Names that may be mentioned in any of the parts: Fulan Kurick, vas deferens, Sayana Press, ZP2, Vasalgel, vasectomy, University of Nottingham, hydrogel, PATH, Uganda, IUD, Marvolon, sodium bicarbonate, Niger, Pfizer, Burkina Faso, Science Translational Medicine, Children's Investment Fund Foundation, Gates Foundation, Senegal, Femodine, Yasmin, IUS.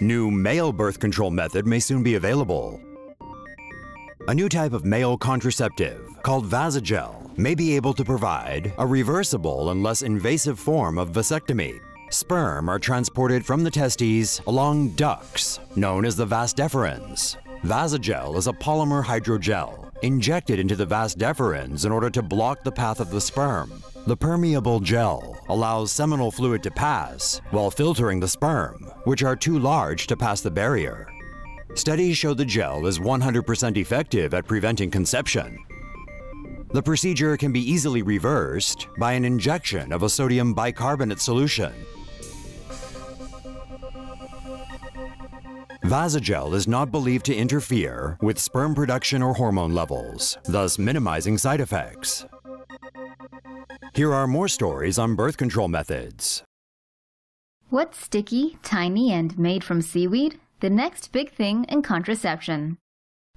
New male birth control method may soon be available. A new type of male contraceptive, called Vasalgel, may be able to provide a reversible and less invasive form of vasectomy. Sperm are transported from the testes along ducts, known as the vas deferens. Vasalgel is a polymer hydrogel injected into the vas deferens in order to block the path of the sperm. The permeable gel allows seminal fluid to pass while filtering the sperm, which are too large to pass the barrier. Studies show the gel is 100% effective at preventing conception. The procedure can be easily reversed by an injection of a sodium bicarbonate solution. Vasalgel is not believed to interfere with sperm production or hormone levels, thus minimizing side effects. Here are more stories on birth control methods. What's sticky, tiny, and made from seaweed? The next big thing in contraception.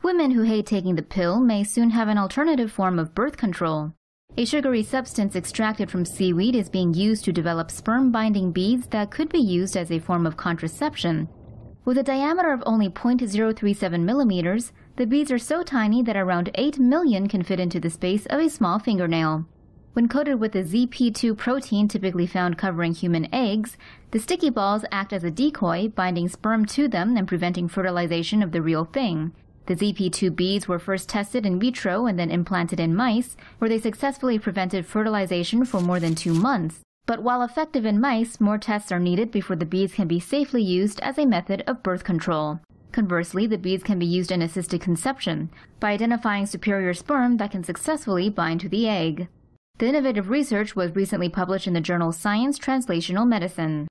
Women who hate taking the pill may soon have an alternative form of birth control. A sugary substance extracted from seaweed is being used to develop sperm-binding beads that could be used as a form of contraception. With a diameter of only 0.037 millimeters, the beads are so tiny that around 8 million can fit into the space of a small fingernail. When coated with the ZP2 protein typically found covering human eggs, the sticky balls act as a decoy, binding sperm to them and preventing fertilization of the real thing. The ZP2 beads were first tested in vitro and then implanted in mice, where they successfully prevented fertilization for more than 2 months. But while effective in mice, more tests are needed before the beads can be safely used as a method of birth control. Conversely, the beads can be used in assisted conception by identifying superior sperm that can successfully bind to the egg. The innovative research was recently published in the journal Science Translational Medicine.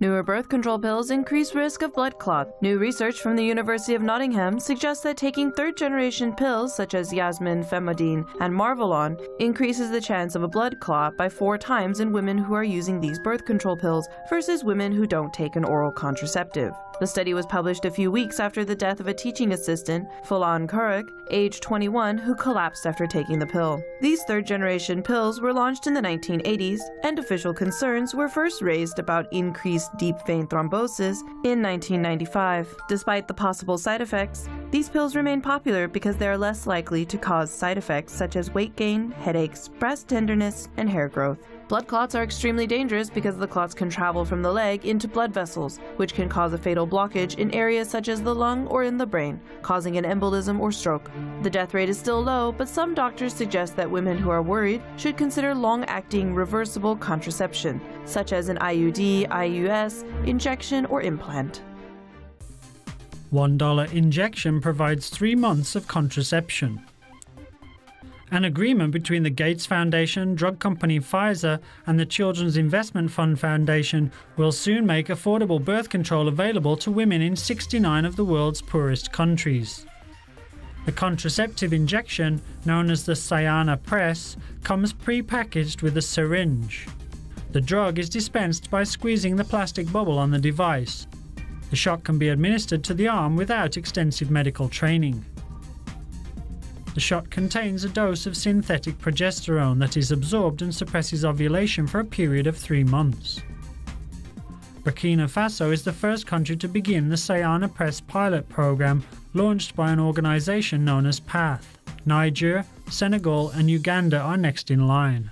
Newer birth control pills increase risk of blood clot. New research from the University of Nottingham suggests that taking third-generation pills such as Yasmin, Femodine, and Marvolon increases the chance of a blood clot by 4 times in women who are using these birth control pills versus women who don't take an oral contraceptive. The study was published a few weeks after the death of a teaching assistant, Fulan Kurick, age 21, who collapsed after taking the pill. These third-generation pills were launched in the 1980s, and official concerns were first raised about increased deep vein thrombosis in 1995. Despite the possible side effects, these pills remain popular because they are less likely to cause side effects such as weight gain, headaches, breast tenderness, and hair growth. Blood clots are extremely dangerous because the clots can travel from the leg into blood vessels, which can cause a fatal blockage in areas such as the lung or in the brain, causing an embolism or stroke. The death rate is still low, but some doctors suggest that women who are worried should consider long-acting reversible contraception, such as an IUD, IUS, injection, or implant. $1 injection provides 3 months of contraception. An agreement between the Gates Foundation, drug company Pfizer, and the Children's Investment Fund Foundation will soon make affordable birth control available to women in 69 of the world's poorest countries. The contraceptive injection, known as the Sayana Press, comes pre-packaged with a syringe. The drug is dispensed by squeezing the plastic bubble on the device. The shot can be administered to the arm without extensive medical training. The shot contains a dose of synthetic progesterone that is absorbed and suppresses ovulation for a period of 3 months. Burkina Faso is the first country to begin the Sayana Press pilot program, launched by an organization known as PATH. Niger, Senegal, and Uganda are next in line.